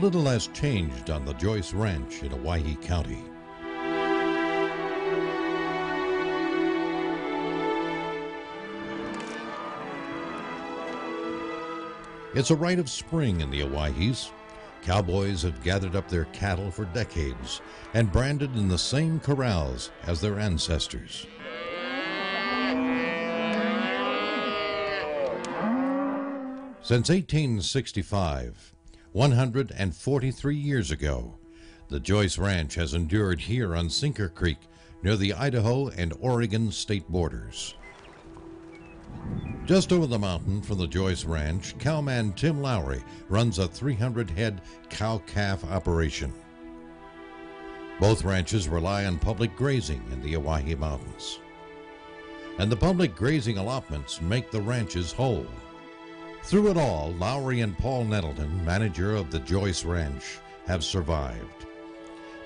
little has changed on the Joyce Ranch in Owyhee County. It's a rite of spring in the Owyhees. Cowboys have gathered up their cattle for decades and branded in the same corrals as their ancestors. Since 1865, 143 years ago, the Joyce Ranch has endured here on Sinker Creek near the Idaho and Oregon state borders. Just over the mountain from the Joyce Ranch, cowman Tim Lowry runs a 300-head cow-calf operation. Both ranches rely on public grazing in the Owyhee Mountains. And the public grazing allotments make the ranches whole. Through it all, Lowry and Paul Nettleton, manager of the Joyce Ranch, have survived.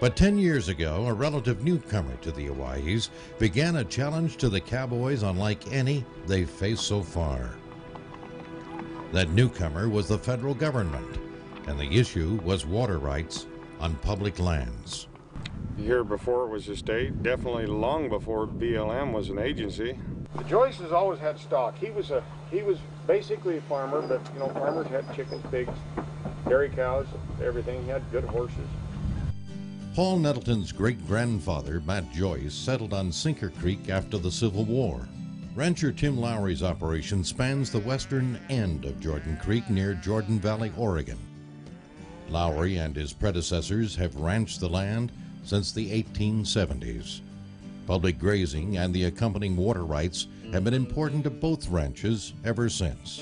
But 10 years ago, a relative newcomer to the Owyhees began a challenge to the cowboys unlike any they've faced so far. That newcomer was the federal government, and the issue was water rights on public lands. Here before it was a state, definitely long before BLM was an agency. The Joyce has always had stock. He was basically a farmer, but you know, farmers had chickens, pigs, dairy cows, everything. He had good horses. Paul Nettleton's great-grandfather, Matt Joyce, settled on Sinker Creek after the Civil War. Rancher Tim Lowry's operation spans the western end of Jordan Creek near Jordan Valley, Oregon. Lowry and his predecessors have ranched the land since the 1870s. Public grazing and the accompanying water rights have been important to both ranches ever since.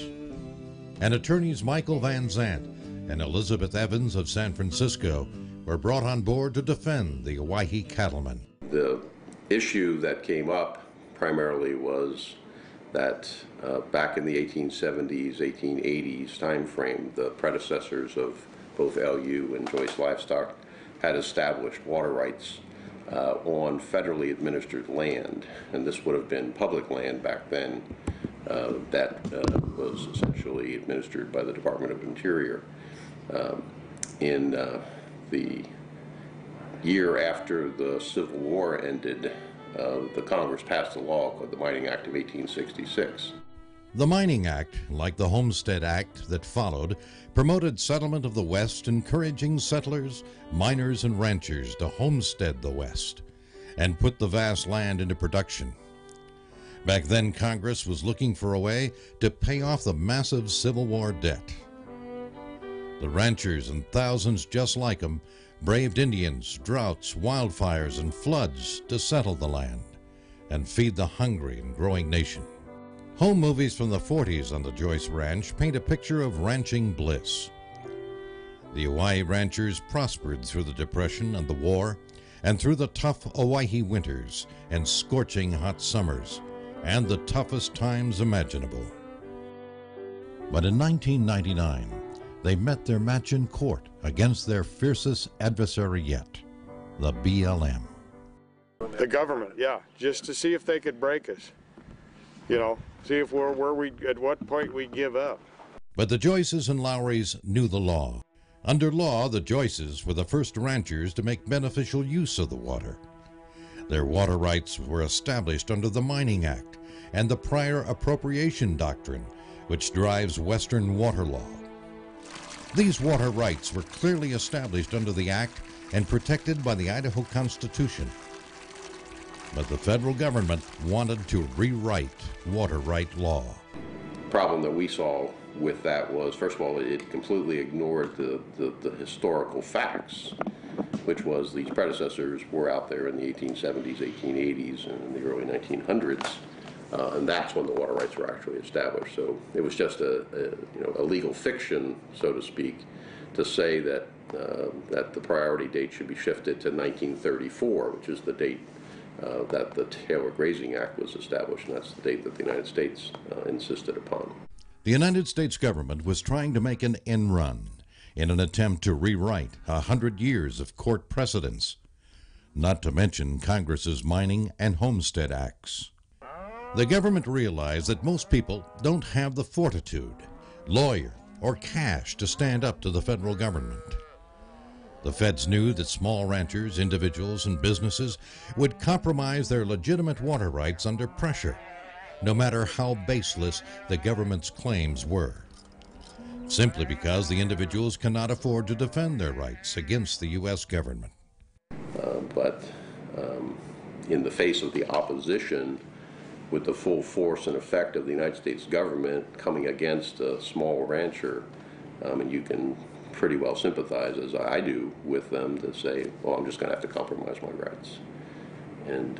And attorneys Michael Van Zandt and Elizabeth Evans of San Francisco were brought on board to defend the Owyhee cattlemen. The issue that came up primarily was that back in the 1870s, 1880s time frame, the predecessors of both LU and Joyce Livestock had established water rights on federally administered land, and this would have been public land back then that was essentially administered by the Department of Interior. The year after the Civil War ended, the Congress passed a law called the Mining Act of 1866. The Mining Act, like the Homestead Act that followed, promoted settlement of the West, encouraging settlers, miners, and ranchers to homestead the West and put the vast land into production. Back then, Congress was looking for a way to pay off the massive Civil War debt. The ranchers and thousands just like them braved Indians, droughts, wildfires, and floods to settle the land and feed the hungry and growing nation. Home movies from the 40s on the Joyce Ranch paint a picture of ranching bliss. The Owyhee ranchers prospered through the Depression and the war, and through the tough Owyhee winters and scorching hot summers, and the toughest times imaginable. But in 1999, they met their match in court against their fiercest adversary yet, the BLM. The government, yeah, just to see if they could break us. You know, see if we're at what point we give up. But the Joyces and Lowrys knew the law. Under law, the Joyces were the first ranchers to make beneficial use of the water. Their water rights were established under the Mining Act and the Prior Appropriation Doctrine, which drives Western water law. These water rights were clearly established under the Act and protected by the Idaho Constitution. But the federal government wanted to rewrite water right law. The problem that we saw with that was, first of all, it completely ignored the historical facts, which was these predecessors were out there in the 1870s, 1880s, and in the early 1900s. And that's when the water rights were actually established. So it was just a legal fiction, so to speak, to say that that the priority date should be shifted to 1934, which is the date that the Taylor Grazing Act was established, and that's the date that the United States insisted upon. The United States government was trying to make an end run in an attempt to rewrite 100 years of court precedents, not to mention Congress's Mining and Homestead Acts. The government realized that most people don't have the fortitude, lawyer, or cash to stand up to the federal government. The feds knew that small ranchers, individuals, and businesses would compromise their legitimate water rights under pressure, no matter how baseless the government's claims were, simply because the individuals cannot afford to defend their rights against the U.S. government. But in the face of the opposition, with the full force and effect of the United States government coming against a small rancher, and you can pretty well sympathize, as I do, with them to say, well, I'm just going to have to compromise my rights. And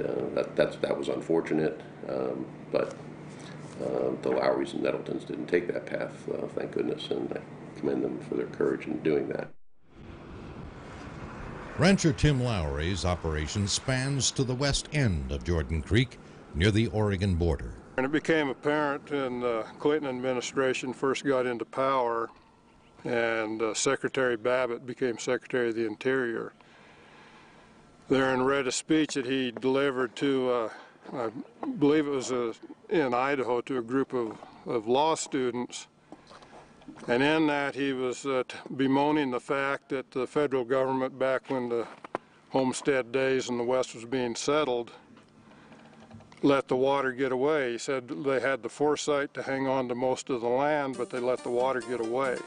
that was unfortunate, but the Lowrys and Nettletons didn't take that path, thank goodness, and I commend them for their courage in doing that. Rancher Tim Lowry's operation spans to the west end of Jordan Creek, near the Oregon border. And it became apparent in the Clinton administration first got into power, and Secretary Babbitt became Secretary of the Interior. Therein read a speech that he delivered to, I believe it was in Idaho, to a group of law students. And in that he was bemoaning the fact that the federal government, back when the homestead days in the West was being settled, let the water get away. He said they had the foresight to hang on to most of the land, but they let the water get away.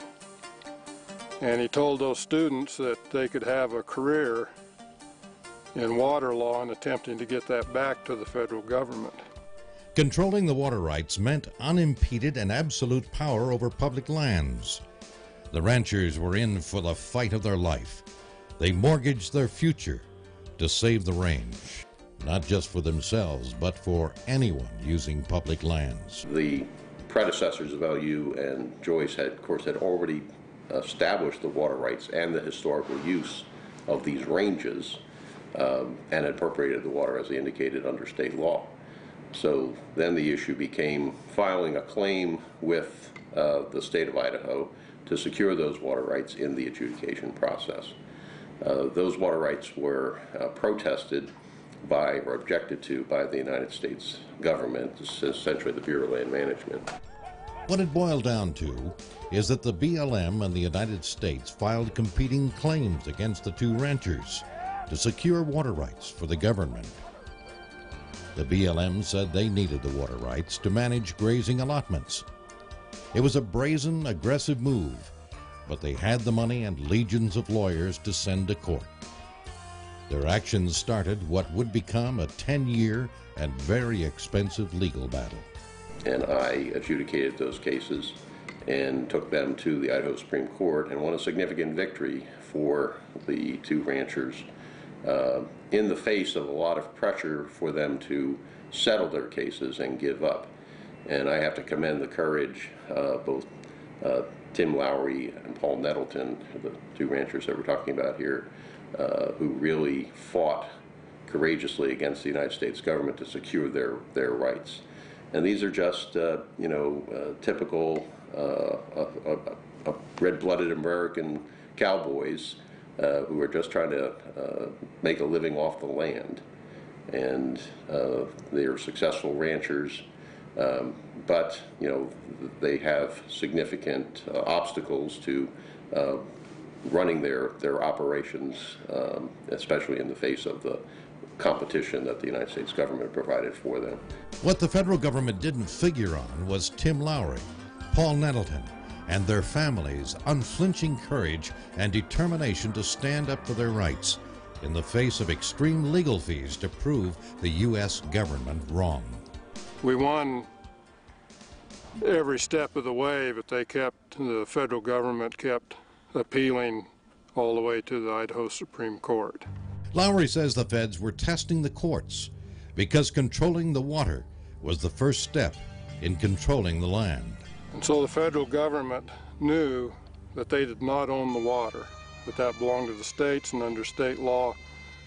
And he told those students that they could have a career in water law and attempting to get that back to the federal government. Controlling the water rights meant unimpeded and absolute power over public lands. The ranchers were in for the fight of their life. They mortgaged their future to save the range, not just for themselves, but for anyone using public lands. The predecessors of LU and Joyce had, of course, had already established the water rights and the historical use of these ranges, and appropriated the water, as they indicated, under state law. So then the issue became filing a claim with the state of Idaho to secure those water rights in the adjudication process. Those water rights were protested by, or objected to by, the United States government, essentially the Bureau of Land Management. What it boiled down to is that the BLM and the United States filed competing claims against the two ranchers to secure water rights for the government. The BLM said they needed the water rights to manage grazing allotments. It was a brazen, aggressive move, but they had the money and legions of lawyers to send to court. Their actions started what would become a 10-year and very expensive legal battle. And I adjudicated those cases and took them to the Idaho Supreme Court and won a significant victory for the two ranchers in the face of a lot of pressure for them to settle their cases and give up. And I have to commend the courage of both Tim Lowry and Paul Nettleton, the two ranchers that we're talking about here, who really fought courageously against the United States government to secure their rights. And these are just, typical red-blooded American cowboys who are just trying to make a living off the land. And they are successful ranchers, but, they have significant obstacles to running their operations, especially in the face of the competition that the United States government provided for them. What the federal government didn't figure on was Tim Lowry, Paul Nettleton, and their families' unflinching courage and determination to stand up for their rights in the face of extreme legal fees to prove the U.S. government wrong. We won every step of the way, but the federal government kept appealing all the way to the Idaho Supreme Court. Lowry says the feds were testing the courts because controlling the water was the first step in controlling the land. And so the federal government knew that they did not own the water, that belonged to the states, and under state law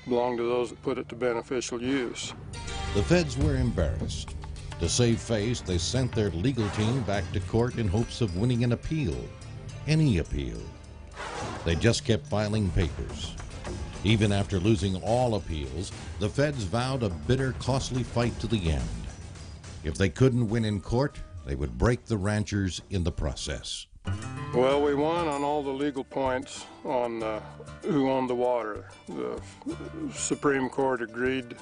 belonged to those that put it to beneficial use. The feds were embarrassed. To save face, they sent their legal team back to court in hopes of winning an appeal, any appeal. They just kept filing papers. Even after losing all appeals, the feds vowed a bitter, costly fight to the end. If they couldn't win in court, they would break the ranchers in the process. Well, we won on all the legal points on who owned the water. The Supreme Court agreed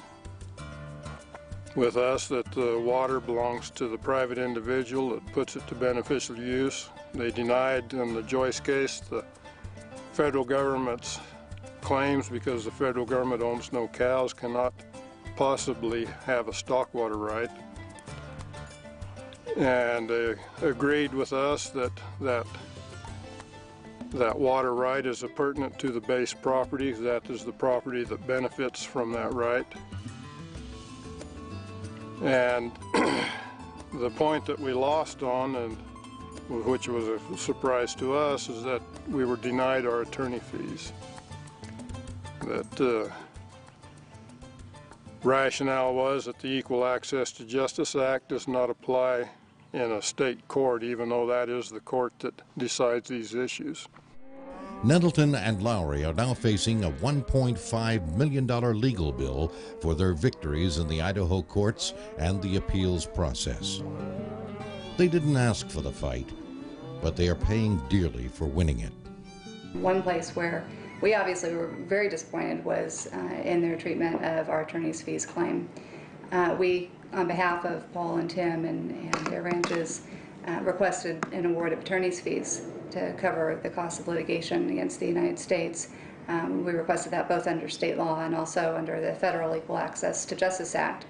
with us that the water belongs to the private individual that puts it to beneficial use. They denied, in the Joyce case, the federal government's claims because the federal government owns no cows, cannot possibly have a stock water right. And they agreed with us that that water right is appurtenant to the base property. That is the property that benefits from that right. And the point that we lost on, and which was a surprise to us, is that we were denied our attorney fees. That rationale was that the Equal Access to Justice Act does not apply in a state court, even though that is the court that decides these issues. Nettleton and Lowry are now facing a $1.5 million legal bill for their victories in the Idaho courts and the appeals process. They didn't ask for the fight, but they are paying dearly for winning it. One place where we obviously were very disappointed was in their treatment of our attorney's fees claim. We, on behalf of Paul and Tim and their ranches, requested an award of attorney's fees to cover the cost of litigation against the United States. We requested that both under state law and also under the Federal Equal Access to Justice Act,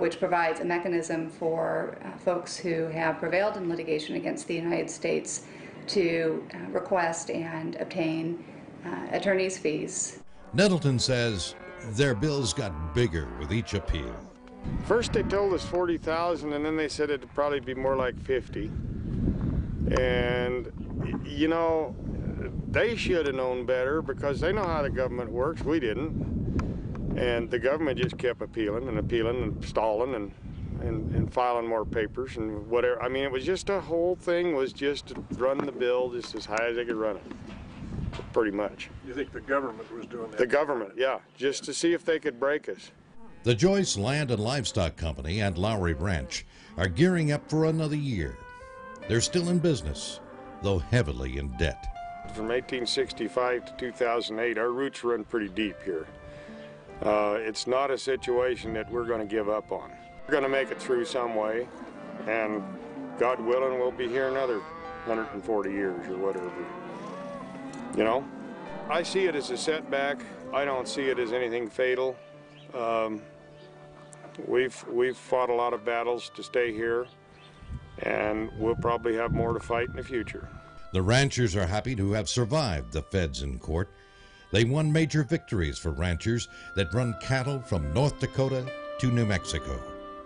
which provides a mechanism for folks who have prevailed in litigation against the United States to request and obtain attorney's fees. Nettleton says their bills got bigger with each appeal. First they told us $40,000, and then they said it'd probably be more like $50,000. And you know, they should have known better, because they know how the government works. We didn't, and the government just kept appealing and appealing and stalling and filing more papers and whatever. I mean, it was just, the whole thing was just to run the bill just as high as they could run it, pretty much. You think the government was doing that? The government, yeah, just to see if they could break us. The Joyce Land and Livestock Company and Lowry Branch are gearing up for another year. They're still in business, though heavily in debt. From 1865 to 2008, our roots run pretty deep here. It's not a situation that we're going to give up on. We're going to make it through some way, and God willing, we'll be here another 140 years or whatever. You know, I see it as a setback. I don't see it as anything fatal. We've fought a lot of battles to stay here, and we'll probably have more to fight in the future. The ranchers are happy to have survived the feds in court. They won major victories for ranchers that run cattle from North Dakota to New Mexico.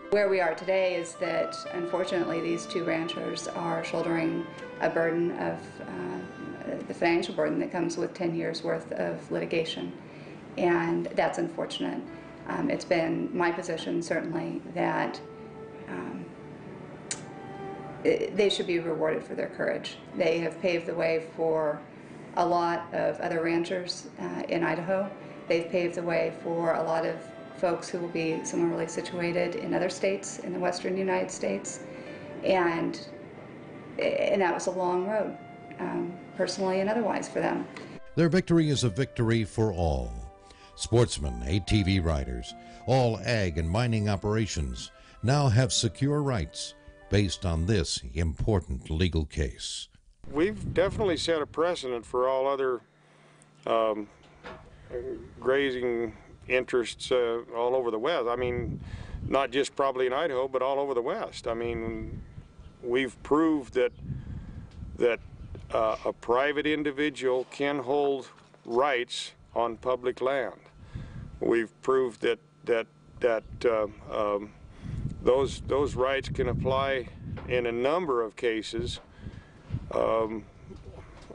Where we are today is that, unfortunately, these two ranchers are shouldering a burden of the financial burden that comes with 10 years worth of litigation, and that's unfortunate. It's been my position, certainly, that they should be rewarded for their courage. They have paved the way for a lot of other ranchers in Idaho. They've paved the way for a lot of folks who will be similarly situated in other states in the western United States, and that was a long road, personally and otherwise, for them. Their victory is a victory for all. Sportsmen, ATV riders, all ag and mining operations now have secure rights based on this important legal case. We've definitely set a precedent for all other grazing interests all over the West. I mean, not just probably in Idaho, but all over the West. I mean, we've proved that a private individual can hold rights on public land. We've proved that those rights can apply in a number of cases all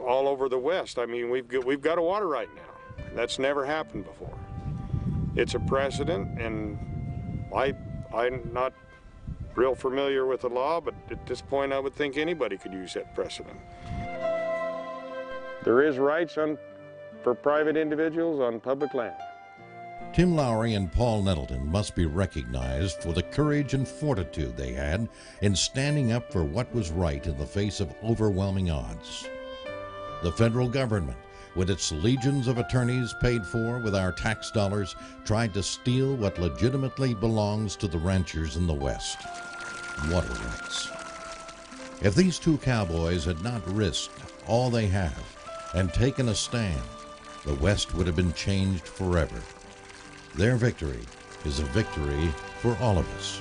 over the West. I mean, we've got a water right now. That's never happened before. It's a precedent, and I'm not real familiar with the law, but at this point I would think anybody could use that precedent. There is rights for private individuals on public land. Tim Lowry and Paul Nettleton must be recognized for the courage and fortitude they had in standing up for what was right in the face of overwhelming odds. The federal government, with its legions of attorneys paid for with our tax dollars, tried to steal what legitimately belongs to the ranchers in the West: water rights. If these two cowboys had not risked all they have and taken a stand, the West would have been changed forever. Their victory is a victory for all of us.